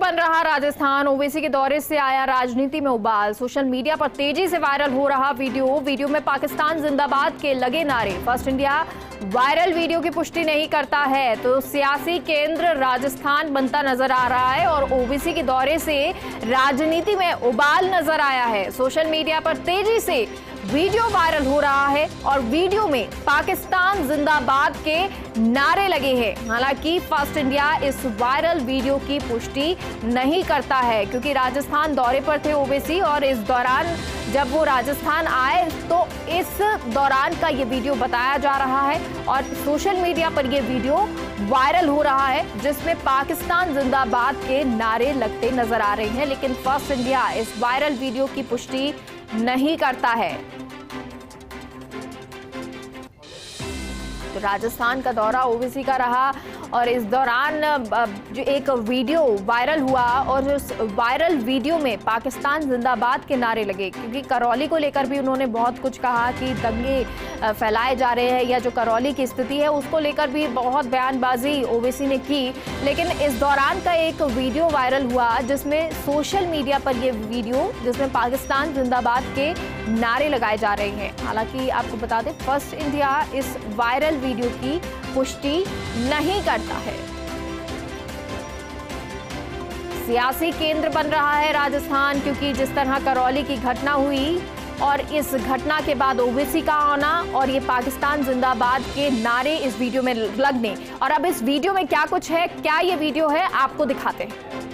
बन रहा राजस्थान, ओवैसी के दौरे से आया राजनीति में उबाल। सोशल मीडिया पर तेजी से वायरल हो रहा वीडियो में पाकिस्तान जिंदाबाद के लगे नारे। फर्स्ट इंडिया वायरल वीडियो की पुष्टि नहीं करता है तो सियासी केंद्र राजस्थान बनता नजर आ रहा है और ओवैसी के दौरे से राजनीति में उबाल नजर आया है। सोशल मीडिया पर तेजी से वीडियो वायरल हो रहा है और वीडियो में पाकिस्तान जिंदाबाद के नारे लगे हैं। हालांकि फर्स्ट इंडिया इस वायरल वीडियो की पुष्टि नहीं करता है क्योंकि राजस्थान दौरे पर थे ओवैसी और इस दौरान जब वो राजस्थान आए तो इस दौरान का ये वीडियो बताया जा रहा है और सोशल मीडिया पर ये वीडियो वायरल हो रहा है जिसमें पाकिस्तान जिंदाबाद के नारे लगते नजर आ रहे हैं, लेकिन फर्स्ट इंडिया इस वायरल वीडियो की पुष्टि नहीं करता है। तो राजस्थान का दौरा ओवैसी का रहा और इस दौरान जो एक वीडियो वायरल हुआ और उस वायरल वीडियो में पाकिस्तान जिंदाबाद के नारे लगे क्योंकि करौली को लेकर भी उन्होंने बहुत कुछ कहा कि दंगे फैलाए जा रहे हैं या जो करौली की स्थिति है उसको लेकर भी बहुत बयानबाजी ओवैसी ने की। लेकिन इस दौरान का एक वीडियो वायरल हुआ जिसमें सोशल मीडिया पर ये वीडियो जिसमें पाकिस्तान जिंदाबाद के नारे लगाए जा रहे हैं। हालांकि आपको बता दें फर्स्ट इंडिया इस वायरल वीडियो की पुष्टि नहीं करता है। सियासी केंद्र बन रहा है राजस्थान क्योंकि जिस तरह करौली की घटना हुई और इस घटना के बाद ओवैसी का आना और ये पाकिस्तान जिंदाबाद के नारे इस वीडियो में लगने। और अब इस वीडियो में क्या कुछ है, क्या ये वीडियो है, आपको दिखाते हैं।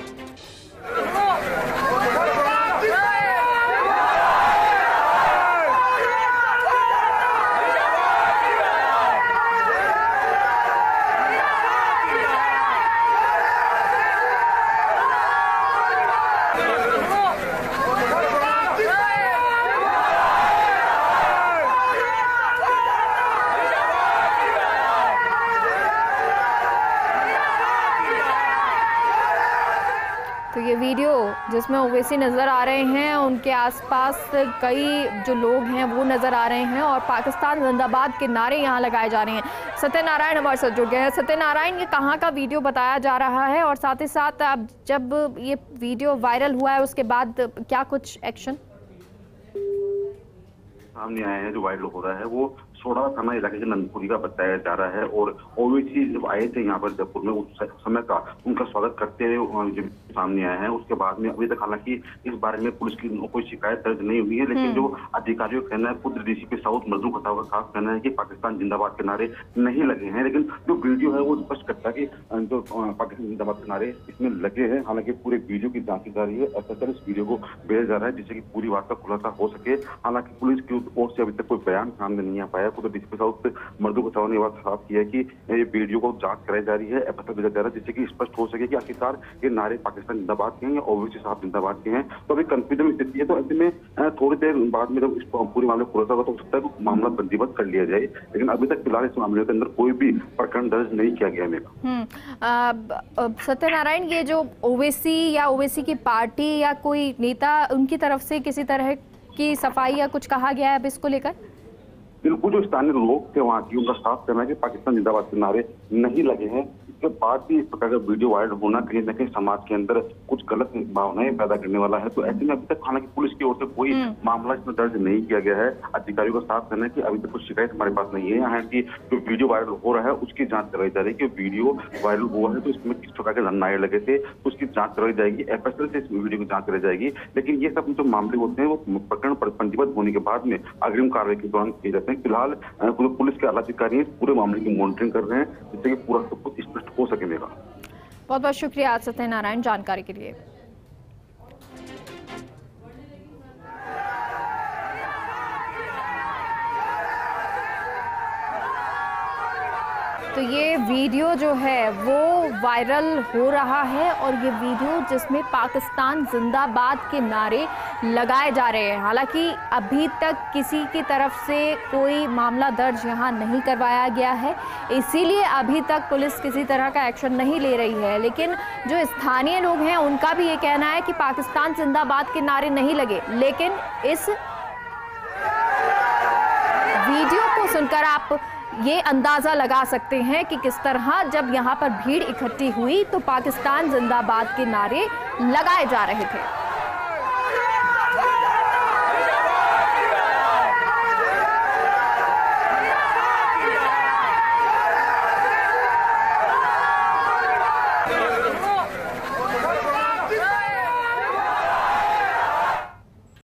तो ये वीडियो जिसमें ओवैसी नज़र आ रहे हैं, उनके आसपास कई जो लोग हैं वो नज़र आ रहे हैं और पाकिस्तान जिंदाबाद के नारे यहाँ लगाए जा रहे हैं। सत्यनारायण हमारे साथ जुड़ गए हैं। सत्यनारायण, ये कहाँ का वीडियो बताया जा रहा है और साथ ही साथ अब जब ये वीडियो वायरल हुआ है उसके बाद क्या कुछ एक्शन सामने आए हैं? जो वायरल हो रहा है वो सोडा थाना इलाके के नंदपुरी का बताया जा रहा है और ओवैसी जब आए थे यहाँ पर जयपुर में उस समय का उनका स्वागत करते हुए जो सामने आए हैं उसके बाद में अभी तक हालांकि इस बारे में पुलिस की कोई शिकायत दर्ज नहीं हुई है, लेकिन जो अधिकारियों का कहना है, खुद डीसीपी साउथ मजदूर खतावत का कहना है कि पाकिस्तान जिंदाबाद के नारे नहीं लगे हैं, लेकिन जो वीडियो है वो स्पष्ट करता है कि जो पाकिस्तान जिंदाबाद के नारे इसमें लगे हैं। हालांकि पूरे वीडियो की जांच की जा रही है, FSL इस वीडियो को भेजा जा रहा है जिससे कि पूरी बात का खुलासा हो सके। हालांकि पुलिस की रिपोर्ट से अभी तक कोई बयान सामने नहीं आ पाया। तो डीसीपी साउथ मजदूर खतावत ने बात साफ किया कि ये वीडियो को जांच कराई जा रही है, FSL भेजा जा रहा है जिससे कि स्पष्ट हो सके कि आखिरकार ये नारे पाकिस्तान जिंदाबाद के हैं या ओवैसी साहब जिंदाबाद के हैं। तो अभी कंफ्यूजन में स्थिति है, तो ऐसे में थोड़ी देर बाद में जब इस पूरे मामले को खुलासा होगा तो हो सकता है मामला बंदीबस्त कर लिया जाए, लेकिन अभी तक फिलहाल इस मामले के अंदर कोई भी प्रकरण दर्ज नहीं किया गया है। सत्यनारायण, ये जो ओवैसी या ओवैसी की पार्टी या कोई नेता उनकी तरफ से किसी तरह की सफाई या कुछ कहा गया है अब इसको लेकर? बिल्कुल, जो स्थानीय लोग थे वहाँ की उनका साफ कहना है कि पाकिस्तान जिंदाबाद के नारे नहीं लगे हैं। इसके बाद भी इस प्रकार का वीडियो वायरल होना कहीं ना कहीं समाज के अंदर कुछ गलत भावनाएं पैदा करने वाला है। तो ऐसे में अभी तक हालांकि पुलिस की ओर से कोई मामला इसमें दर्ज नहीं किया गया है। अधिकारियों का साफ कहना है कि अभी तक कुछ शिकायत हमारे पास नहीं है। यहाँ की जो वीडियो वायरल हो रहा है उसकी जाँच करवाई जा रही है कि वीडियो वायरल हुआ है तो इसमें किस प्रकार के नारे लगे थे उसकी जाँच करवाई जाएगी। FSL से इस वीडियो की जाँच कराई जाएगी, लेकिन ये सब जो मामले होते हैं वो प्रकरण बंदीबस्त होने के बाद में अग्रिम कार्रवाई के दौरान किए जाते हैं। फिलहाल पुलिस के आला अधिकारी पूरे मामले की मॉनिटरिंग कर रहे हैं जिससे कि पूरा सब कुछ स्पष्ट हो सकेगा। बहुत बहुत शुक्रिया सत्यनारायण जानकारी के लिए। तो ये वीडियो जो है वो वायरल हो रहा है और ये वीडियो जिसमें पाकिस्तान जिंदाबाद के नारे लगाए जा रहे हैं। हालांकि अभी तक किसी की तरफ से कोई मामला दर्ज यहाँ नहीं करवाया गया है, इसीलिए अभी तक पुलिस किसी तरह का एक्शन नहीं ले रही है। लेकिन जो स्थानीय लोग हैं उनका भी ये कहना है कि पाकिस्तान जिंदाबाद के नारे नहीं लगे, लेकिन इस वीडियो को सुनकर आप ये अंदाज़ा लगा सकते हैं कि किस तरह जब यहाँ पर भीड़ इकट्ठी हुई तो पाकिस्तान जिंदाबाद के नारे लगाए जा रहे थे।